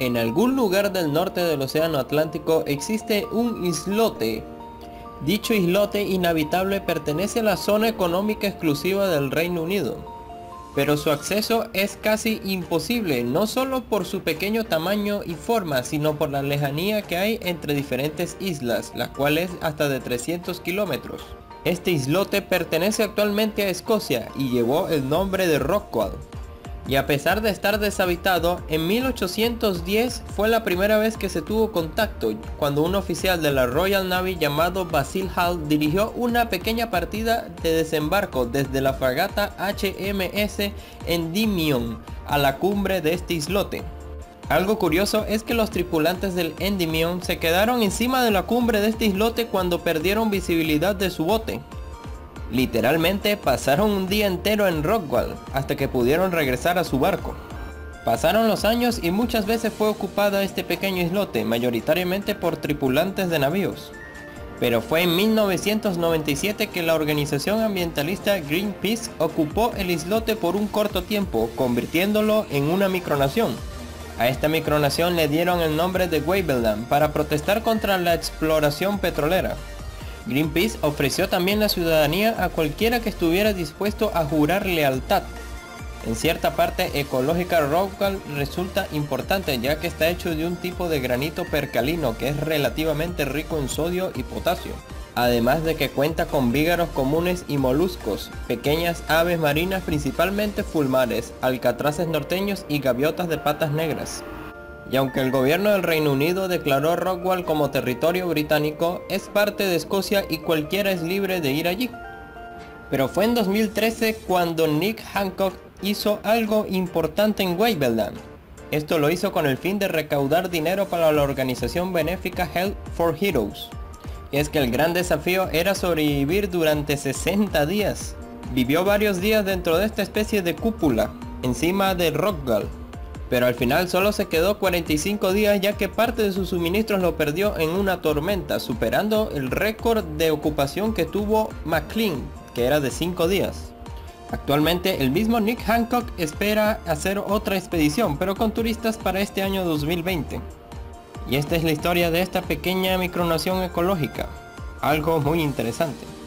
En algún lugar del norte del océano Atlántico existe un islote. Dicho islote inhabitable pertenece a la zona económica exclusiva del Reino Unido, pero su acceso es casi imposible, no solo por su pequeño tamaño y forma, sino por la lejanía que hay entre diferentes islas, las cuales hasta de 300 kilómetros. Este islote pertenece actualmente a Escocia y llevó el nombre de Rockall. Y a pesar de estar deshabitado, en 1810 fue la primera vez que se tuvo contacto, cuando un oficial de la Royal Navy llamado Basil Hall dirigió una pequeña partida de desembarco desde la fragata HMS Endymion a la cumbre de este islote. Algo curioso es que los tripulantes del Endymion se quedaron encima de la cumbre de este islote cuando perdieron visibilidad de su bote. Literalmente pasaron un día entero en Rockall hasta que pudieron regresar a su barco. Pasaron los años y muchas veces fue ocupada este pequeño islote, mayoritariamente por tripulantes de navíos. Pero fue en 1997 que la organización ambientalista Greenpeace ocupó el islote por un corto tiempo, convirtiéndolo en una micronación. A esta micronación le dieron el nombre de Waveland para protestar contra la exploración petrolera. Greenpeace ofreció también la ciudadanía a cualquiera que estuviera dispuesto a jurar lealtad. En cierta parte ecológica, Rockall resulta importante, ya que está hecho de un tipo de granito percalino que es relativamente rico en sodio y potasio, además de que cuenta con vígaros comunes y moluscos, pequeñas aves marinas, principalmente fulmares, alcatraces norteños y gaviotas de patas negras. Y aunque el gobierno del Reino Unido declaró Rockall como territorio británico, es parte de Escocia y cualquiera es libre de ir allí. Pero fue en 2013 cuando Nick Hancock hizo algo importante en Waveland. Esto lo hizo con el fin de recaudar dinero para la organización benéfica Health for Heroes. Y es que el gran desafío era sobrevivir durante 60 días. Vivió varios días dentro de esta especie de cúpula, encima de Rockall. Pero al final solo se quedó 45 días, ya que parte de sus suministros lo perdió en una tormenta, superando el récord de ocupación que tuvo McLean, que era de 5 días. Actualmente el mismo Nick Hancock espera hacer otra expedición, pero con turistas para este año 2020. Y esta es la historia de esta pequeña micronación ecológica, algo muy interesante.